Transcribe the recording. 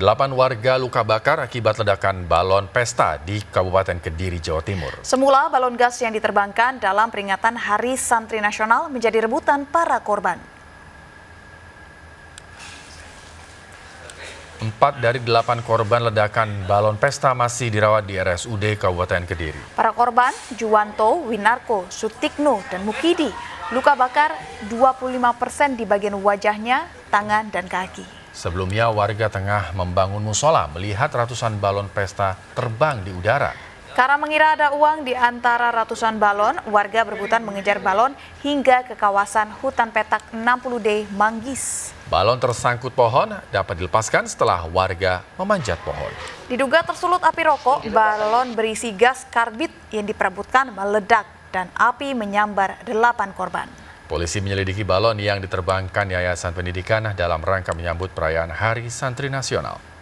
8 warga luka bakar akibat ledakan balon pesta di Kabupaten Kediri, Jawa Timur. Semula balon gas yang diterbangkan dalam peringatan Hari Santri Nasional menjadi rebutan para korban. 4 dari 8 korban ledakan balon pesta masih dirawat di RSUD Kabupaten Kediri. Para korban, Juwanto, Winarko, Sutikno, dan Mukidi. Luka bakar 25% di bagian wajahnya, tangan, dan kaki. Sebelumnya warga tengah membangun musola melihat ratusan balon pesta terbang di udara. Karena mengira ada uang di antara ratusan balon, warga berebutan mengejar balon hingga ke kawasan hutan petak 60D Manggis. Balon tersangkut pohon dapat dilepaskan setelah warga memanjat pohon. Diduga tersulut api rokok, balon berisi gas karbit yang diperebutkan meledak dan api menyambar 8 korban. Polisi menyelidiki balon yang diterbangkan Yayasan Pendidikan dalam rangka menyambut perayaan Hari Santri Nasional.